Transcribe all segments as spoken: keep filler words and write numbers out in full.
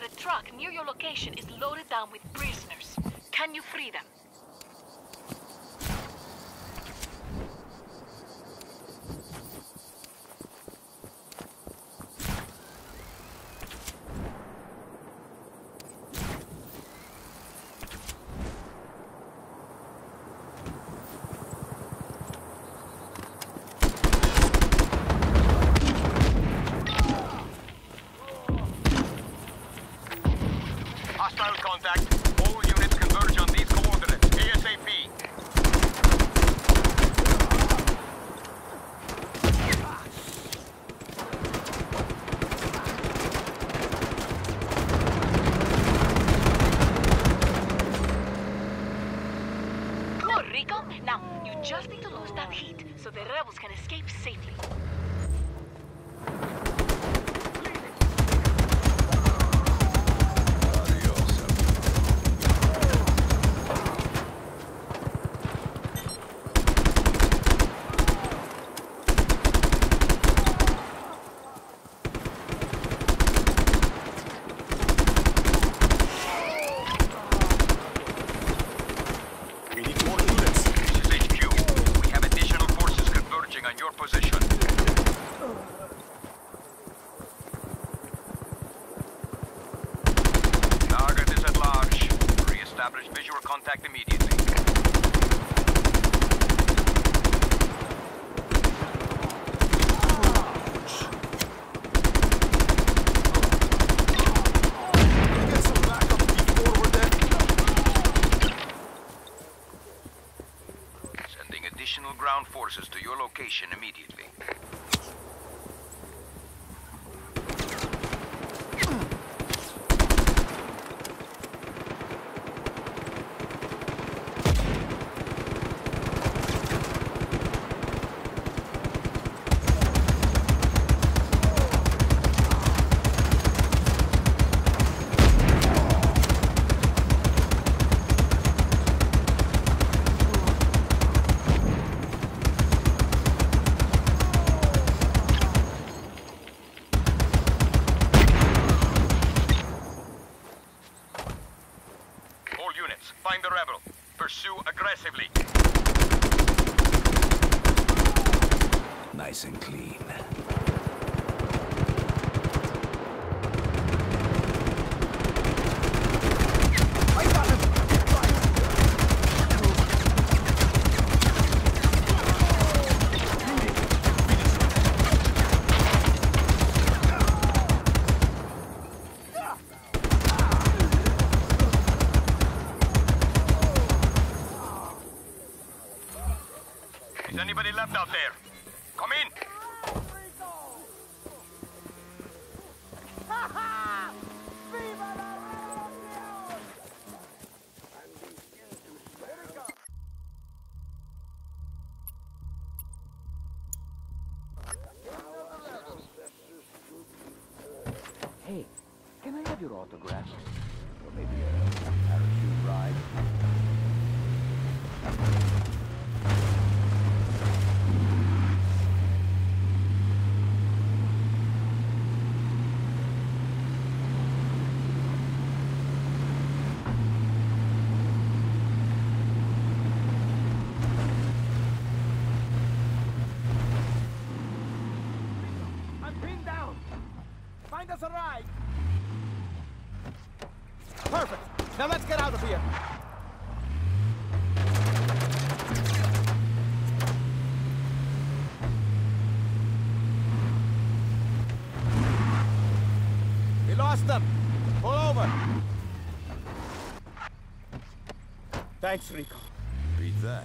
that a truck near your location is loaded down with prisoners. Can you free them? To your location immediately. That's all right. Perfect. Now let's get out of here. We lost them. Pull over. Thanks, Rico. Beat that.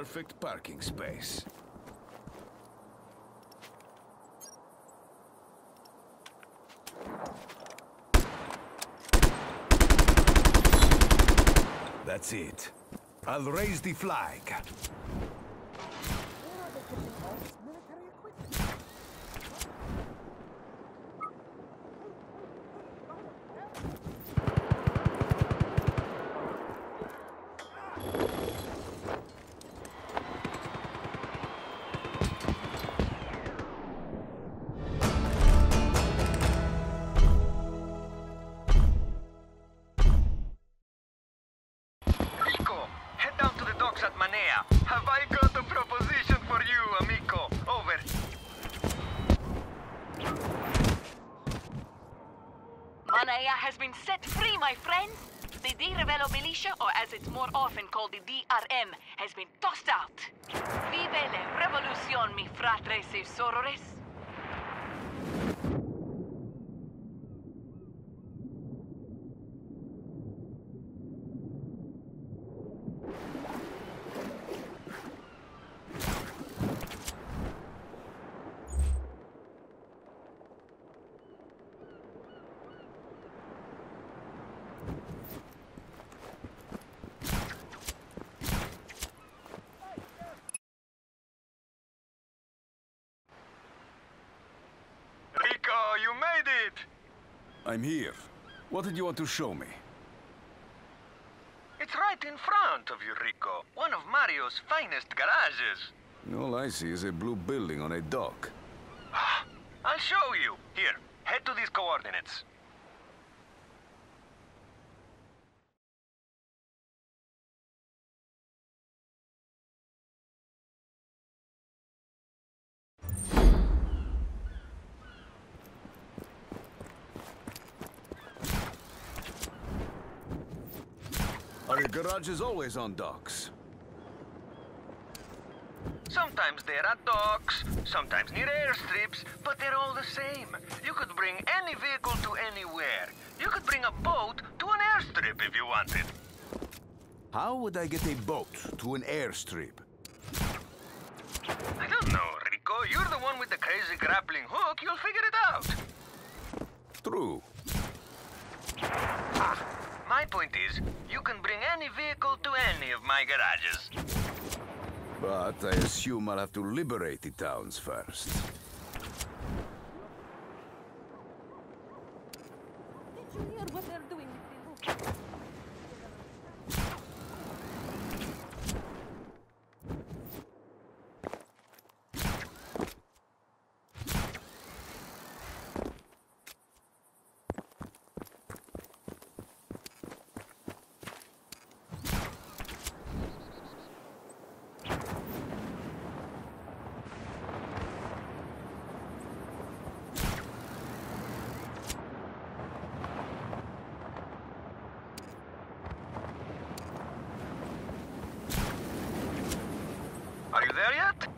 perfect parking space. That's it. I'll raise the flag. Have I got a proposition for you, amico? Over. Manea has been set free, my friends. The Di Ravello militia, or as it's more often called the D R M, has been tossed out. Vive la revolution, mi fratres e sorores. Rico, you made it! I'm here. What did you want to show me? It's right in front of you, Rico. One of Mario's finest garages. All I see is a blue building on a dock. I'll show you. Here, head to these coordinates. The garage is always on docks. Sometimes they're at docks, sometimes near airstrips, but they're all the same. You could bring any vehicle to anywhere. You could bring a boat to an airstrip if you wanted. How would I get a boat to an airstrip? I don't know, Rico. You're the one with the crazy grappling hook. You'll figure it out. True. Ah. My point is, you can bring any vehicle to any of my garages. But I assume I'll have to liberate the towns first. Did you hear what they're doing? There yet?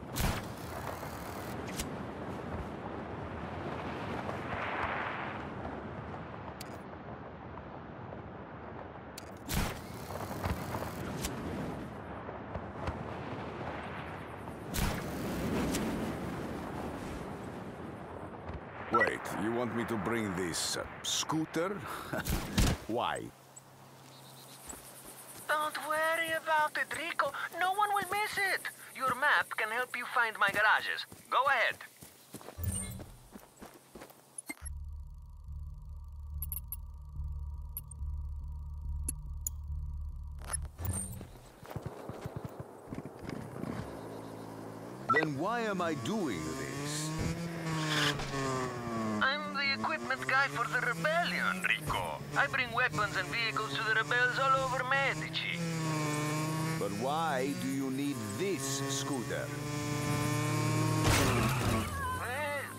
Wait, you want me to bring this uh, scooter? Why? Don't worry about it, Rico. No one will miss it. Your map can help you find my garages. Go ahead. Then why am I doing this? I'm the equipment guy for the rebellion, Rico. I bring weapons and vehicles to the rebels all over Medici. But why do you need this scooter? Well,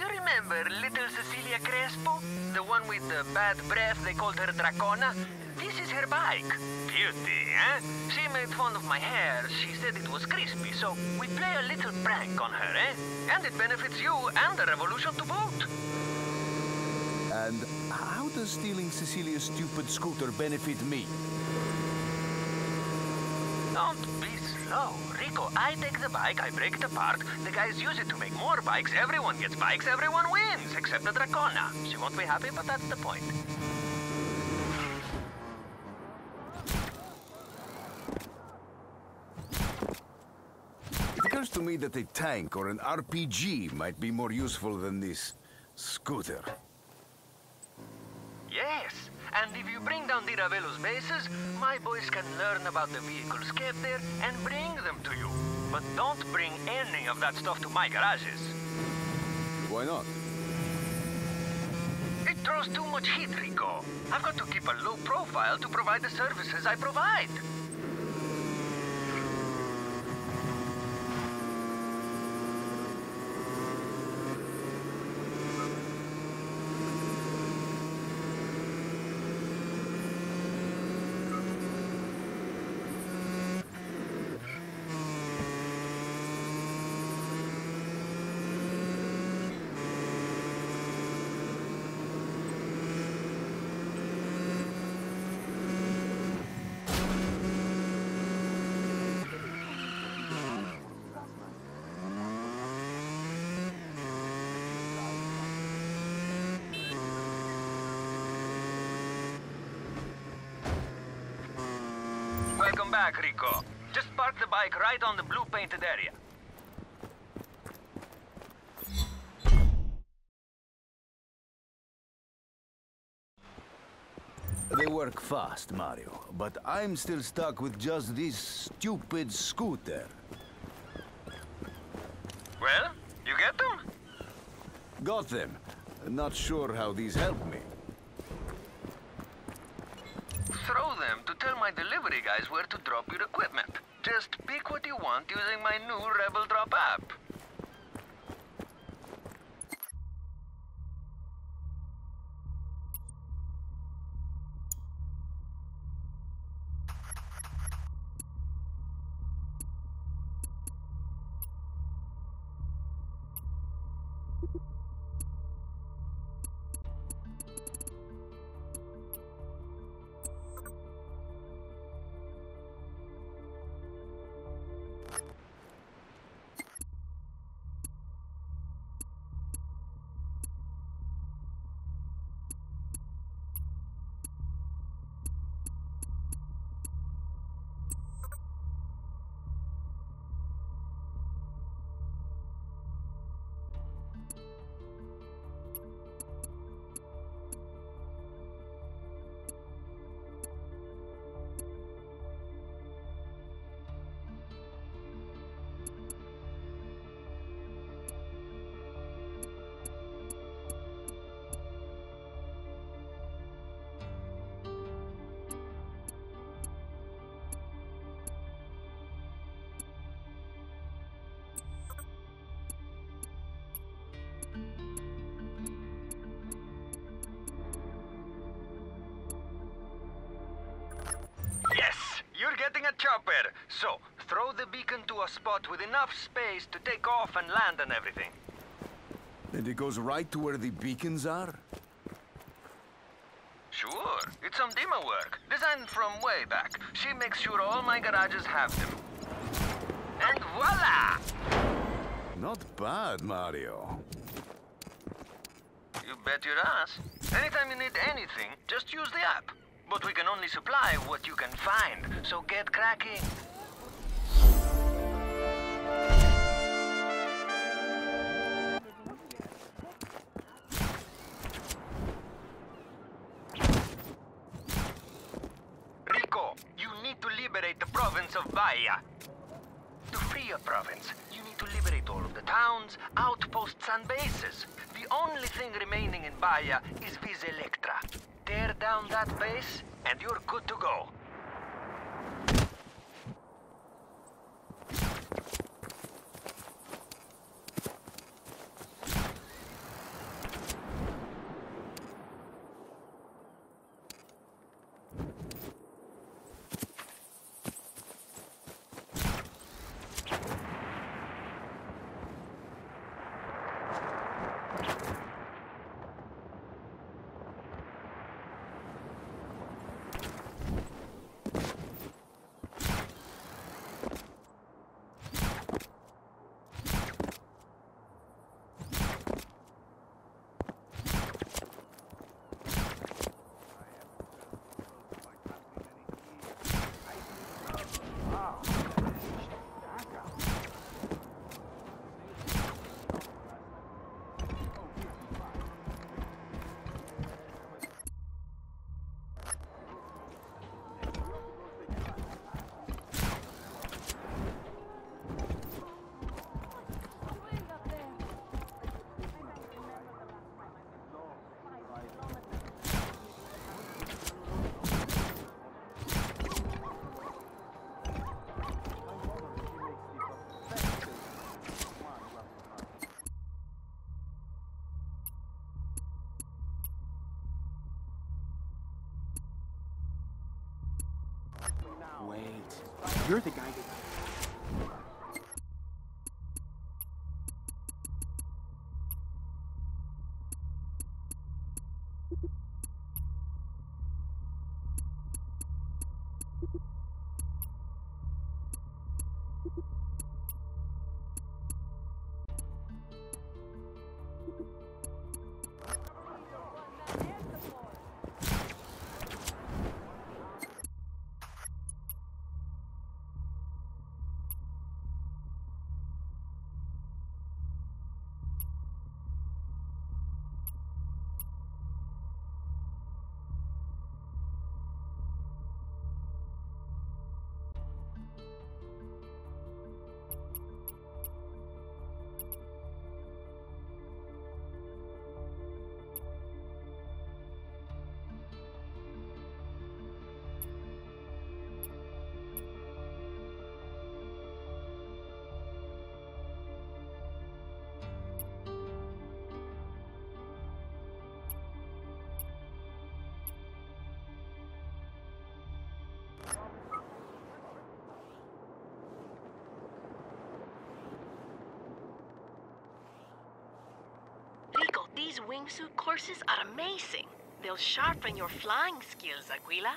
you remember little Cecilia Crespo? The one with the bad breath they called her Dracona? This is her bike. Beauty, eh? She made fun of my hair. She said it was crispy, so we play a little prank on her, eh? And it benefits you and the revolution to boot. And how does stealing Cecilia's stupid scooter benefit me? Don't be slow. No, Rico, I take the bike, I break it apart. The guys use it to make more bikes. Everyone gets bikes, everyone wins, except the Dracona. She won't be happy, but that's the point. It occurs to me that a tank or an R P G might be more useful than this scooter. Yes, and if you bring down Di Ravello's bases, my boys can learn about the vehicles kept there and bring them to you. But don't bring any of that stuff to my garages. Why not? It throws too much heat, Rico. I've got to keep a low profile to provide the services I provide. Welcome back, Rico. Just park the bike right on the blue painted area. They work fast, Mario, but I'm still stuck with just this stupid scooter. Well, you get them? Got them. Not sure how these help me. Throw them to tell my delivery guys where to drop your equipment. Just pick what you want using my new Rebel Drop app. Getting a chopper, so throw the beacon to a spot with enough space to take off and land and everything. And it goes right to where the beacons are? Sure, it's some Dima work, designed from way back. She makes sure all my garages have them. And voila! Not bad, Mario. You bet your ass. Anytime you need anything, just use the app. But we can only supply what you can find, so get cracking. Rico, you need to liberate the province of Bahia. To free a province, you need to liberate all of the towns, outposts and bases. The only thing remaining in Bahia is Vitalectra. Tear down that base, and you're good to go. You're the guy who... These wingsuit courses are amazing. They'll sharpen your flying skills, Aquila.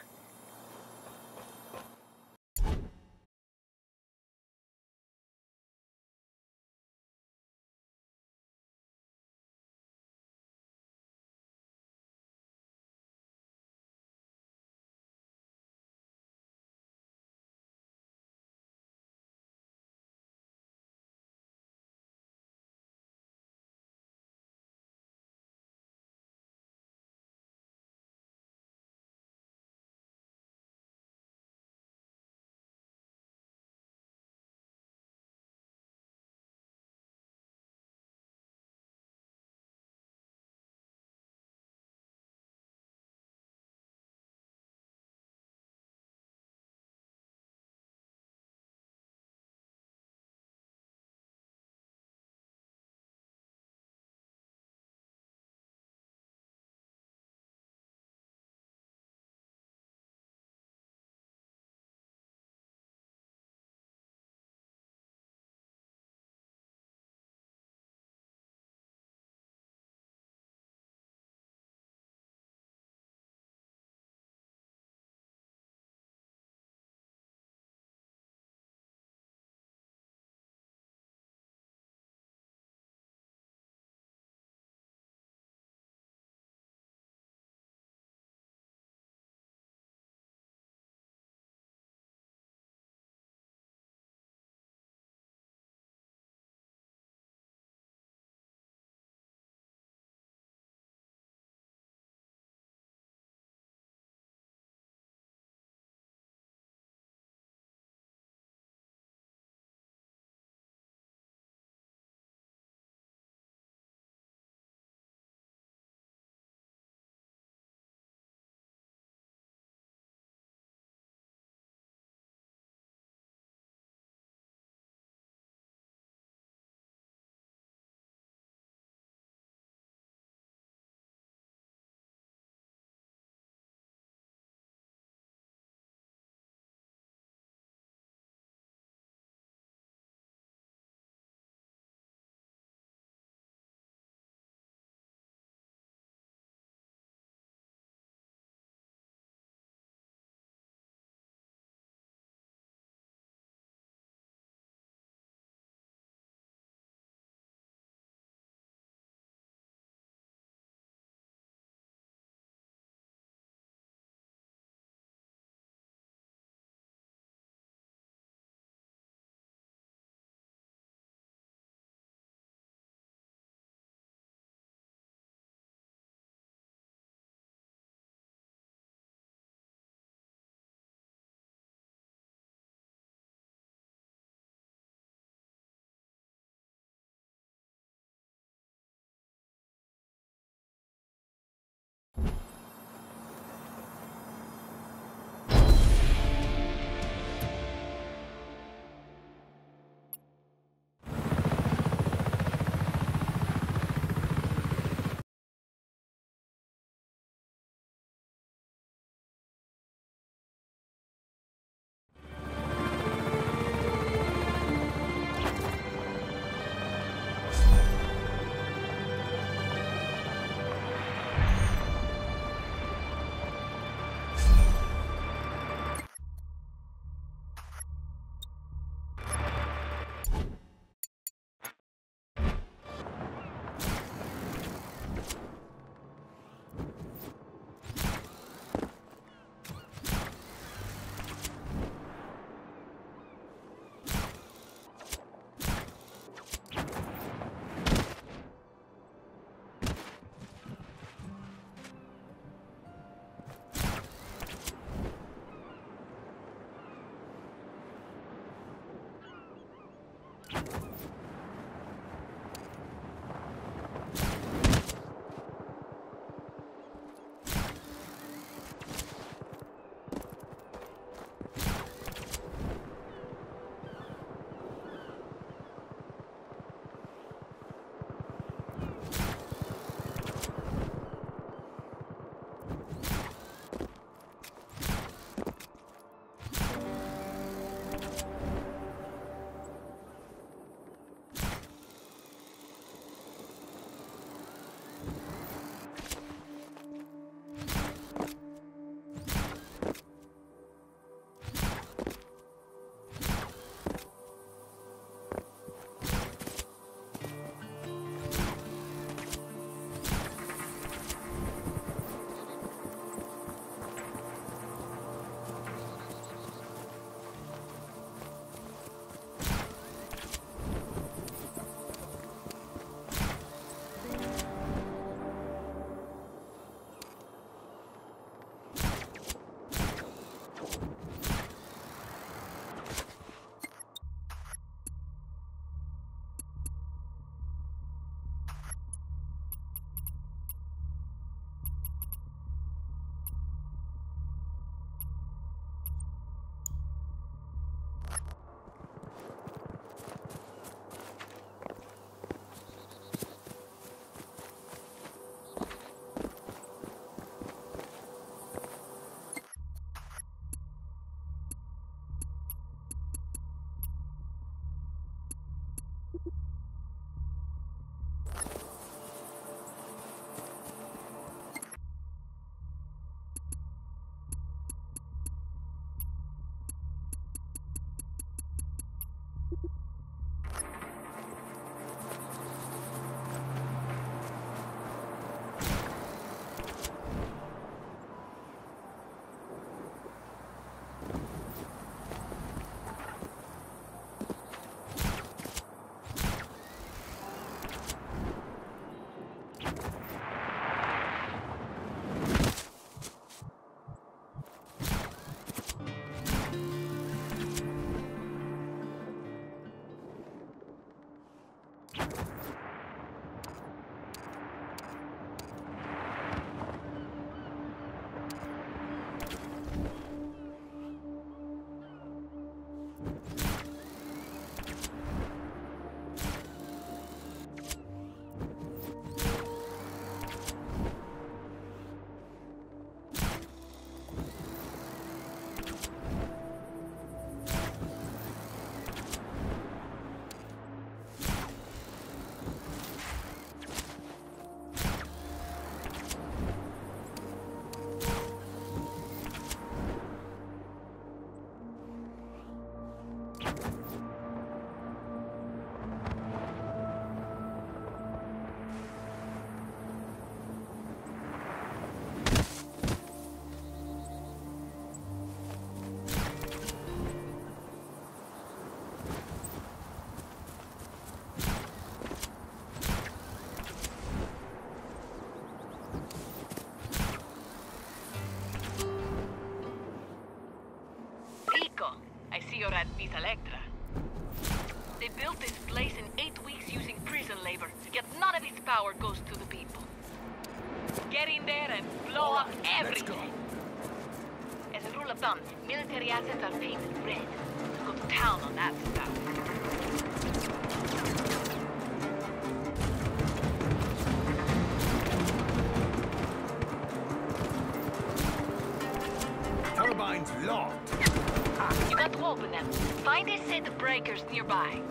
at Vitalectra. They built this place in eight weeks using prison labor, yet none of its power goes to the people. Get in there and blow right, up everything. As a rule of thumb, military assets are painted red. Go to town on that stuff. Mine's locked. Ah, you got to open them. Find a set of breakers nearby.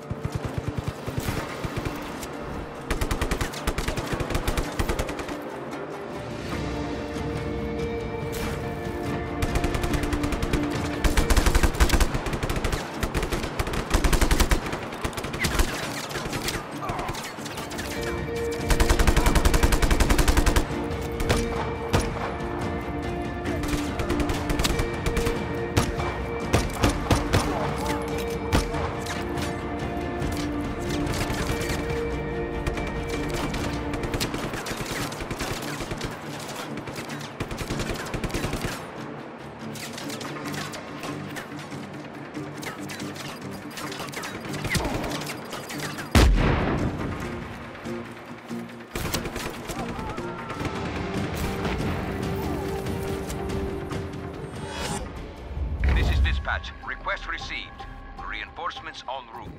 Request received. Reinforcements en route.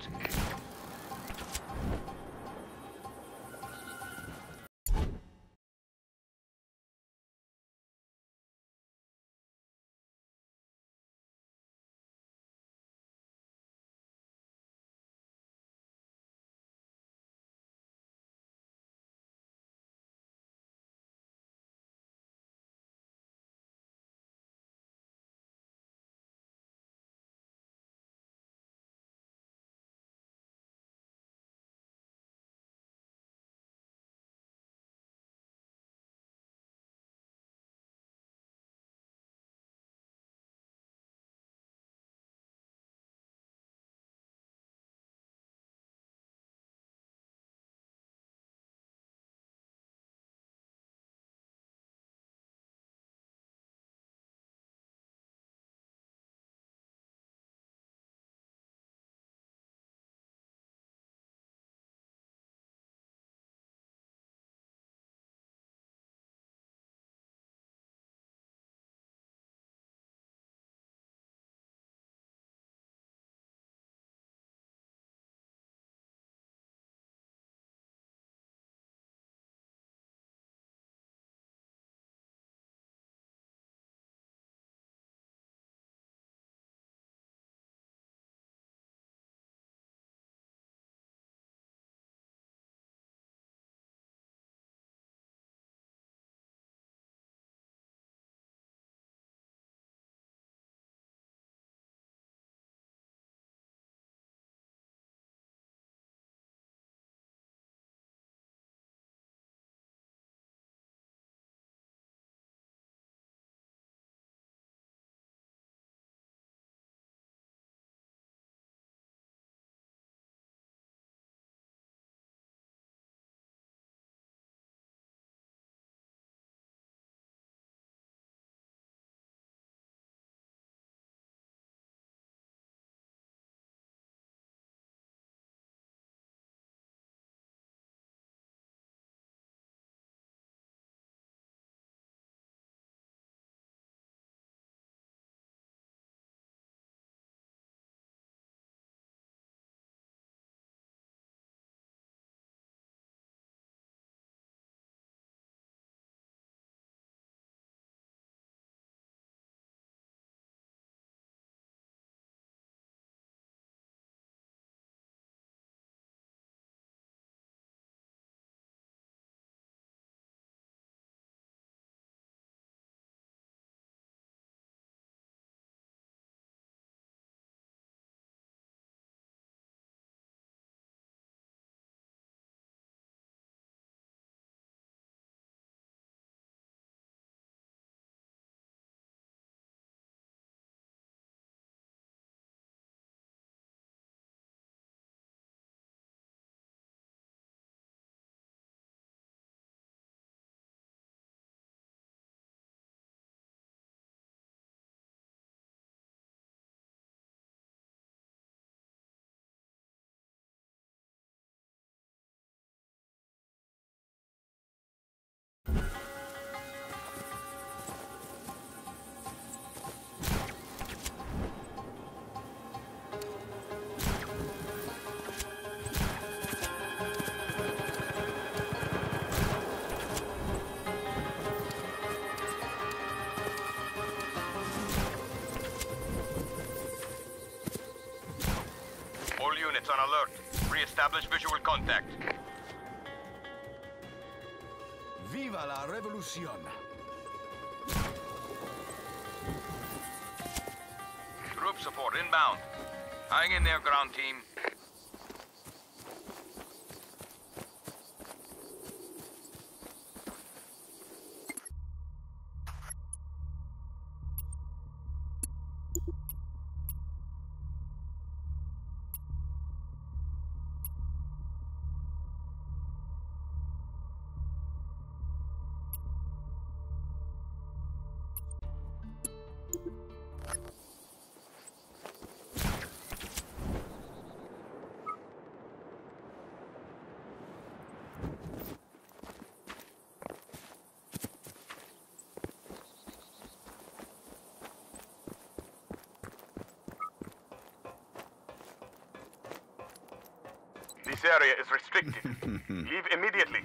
Establish visual contact. Viva la revolución. Group support inbound. Hang in there, ground team. This area is restricted. Leave immediately.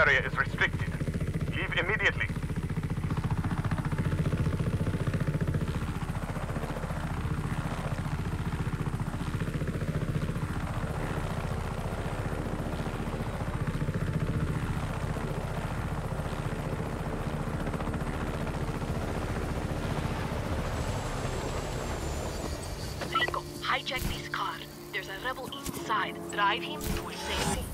Area is restricted. Leave immediately. Rico, hijack this car. There's a rebel inside. Drive him to a safe place.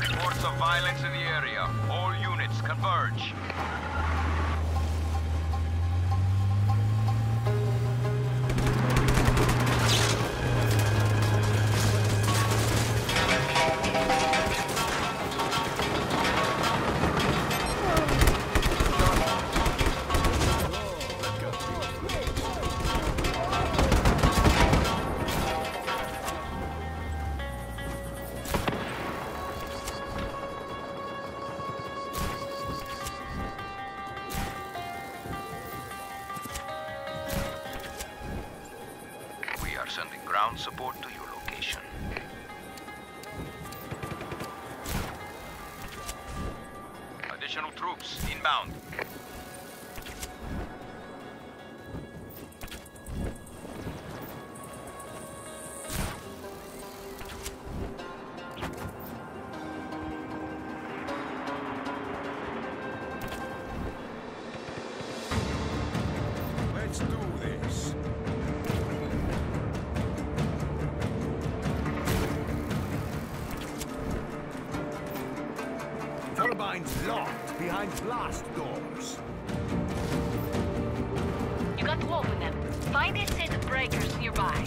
Reports of violence in the area. All units converge. Support to your location. Additional troops inbound. locked behind blast doors. You got to open them. Find a set of breakers nearby.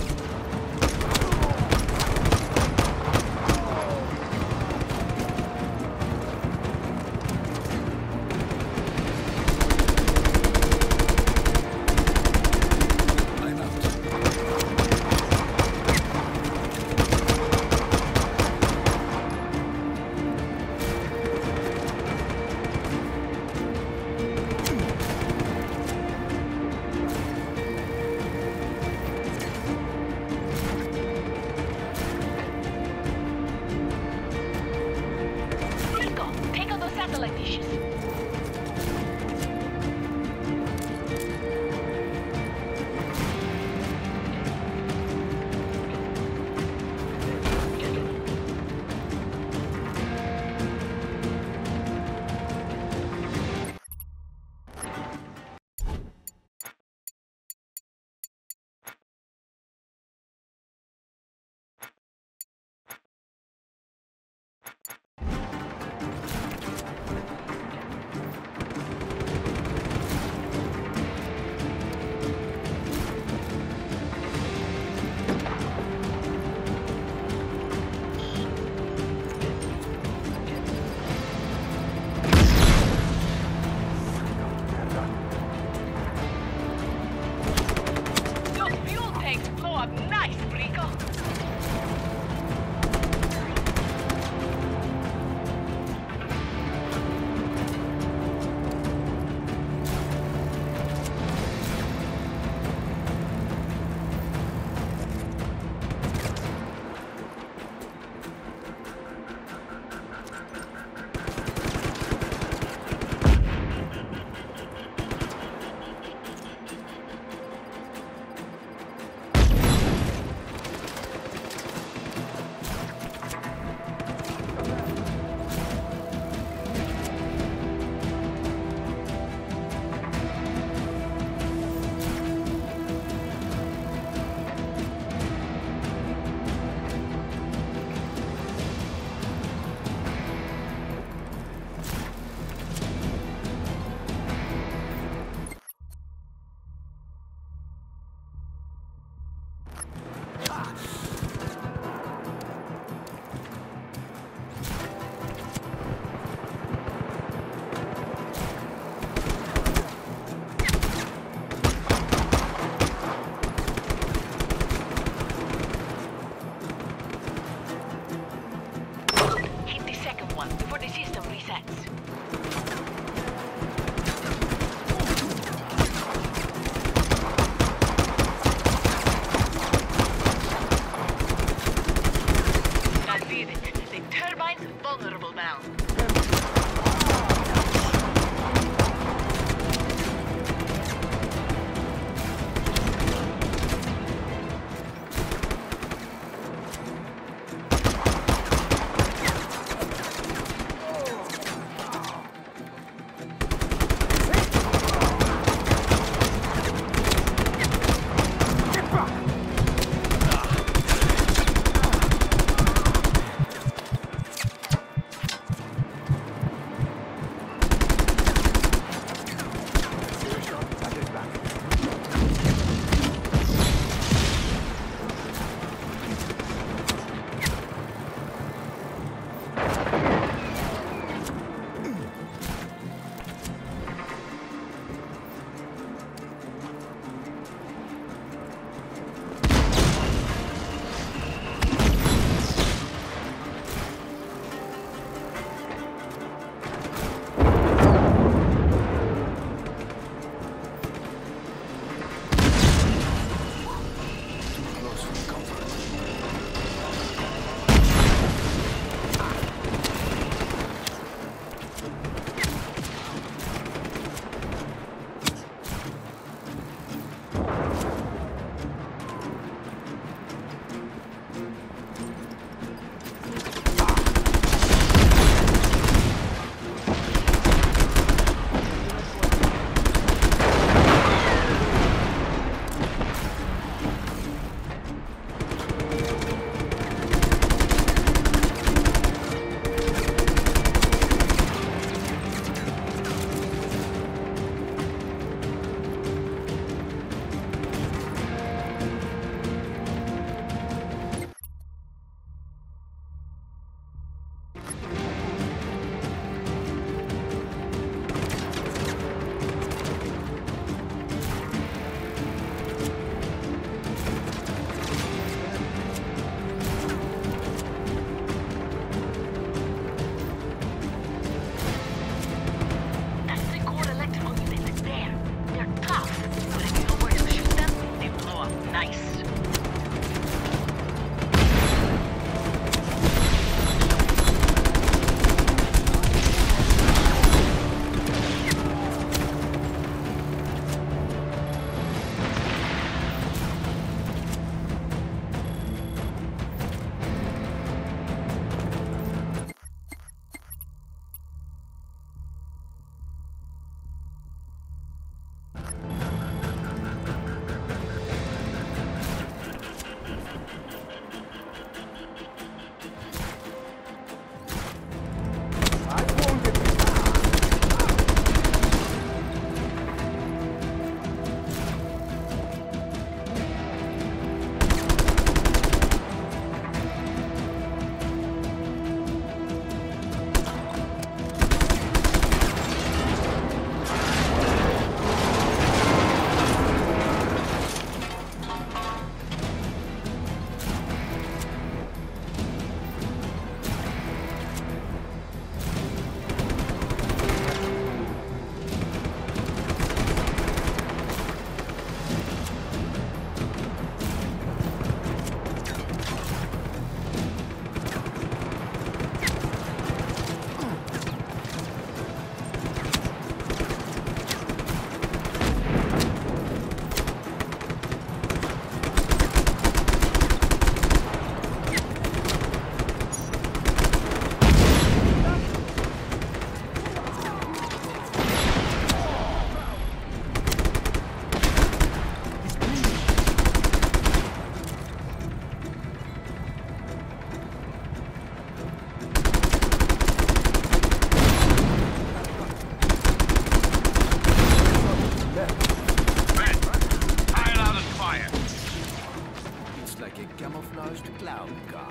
like a camouflaged clown car.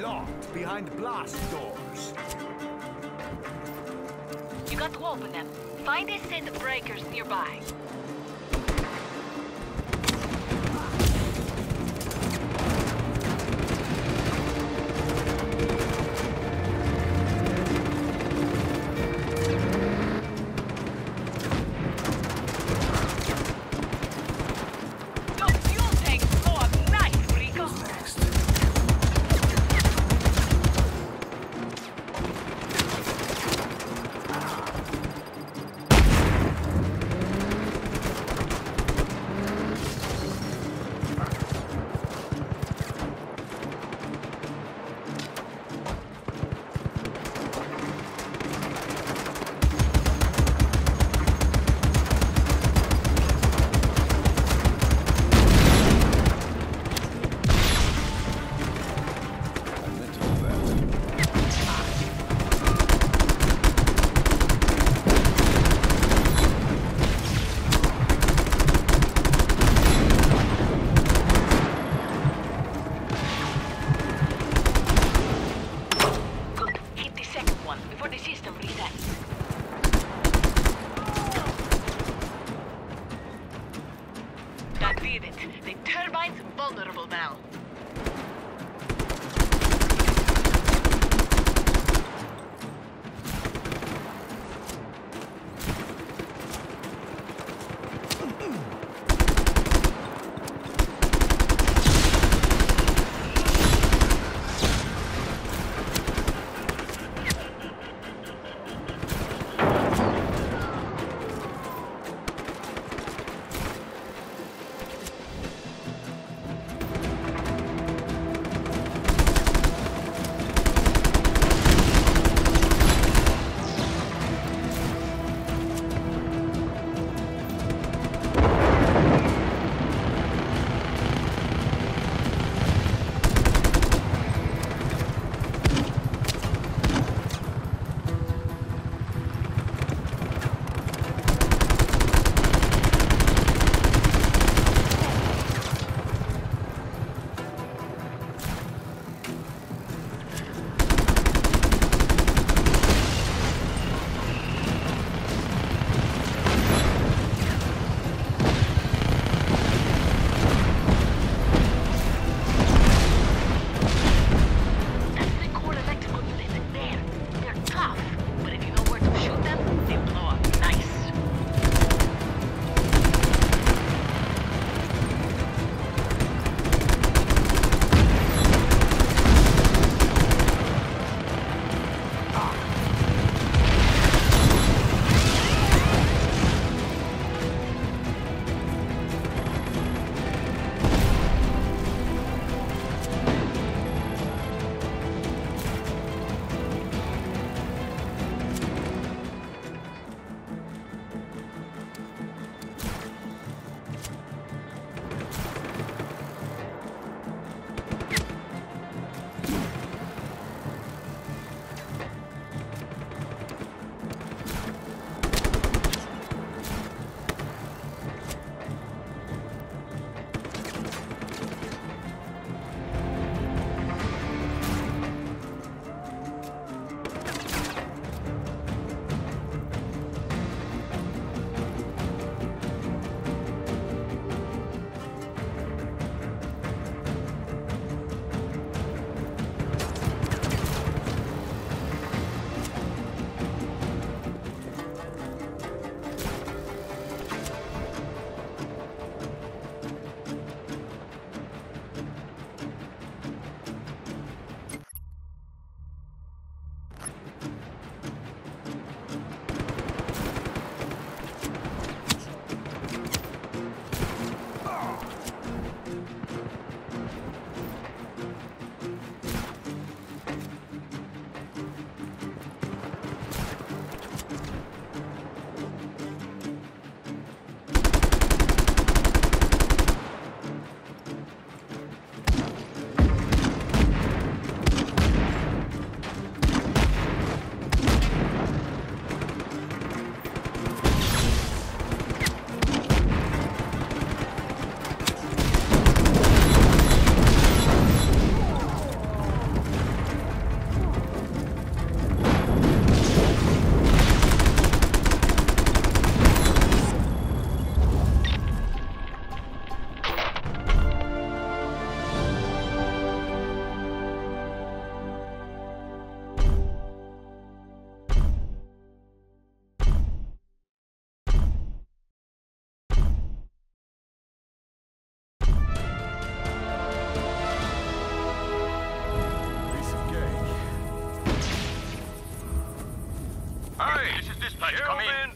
Locked behind blast doors. You got to open them. Find a set of breakers nearby.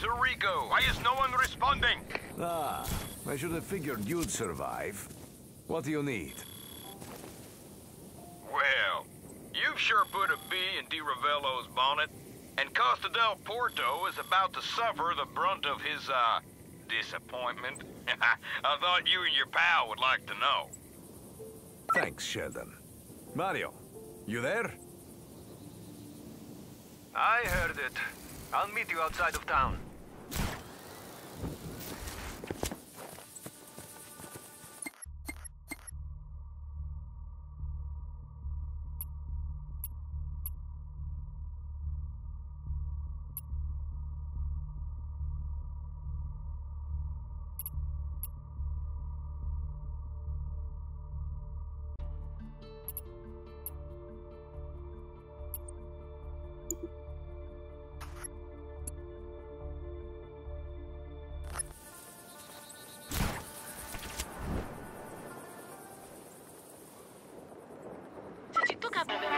to Rico. Why is no one responding? Ah, I should have figured you'd survive. What do you need? Well, you've sure put a bee in Di Ravello's bonnet, and Costa del Porto is about to suffer the brunt of his, uh, disappointment. I thought you and your pal would like to know. Thanks, Sheldon. Mario, you there? I heard it. I'll meet you outside of town.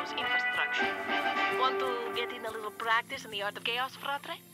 Infrastructure. Want to get in a little practice in the art of chaos, fratre?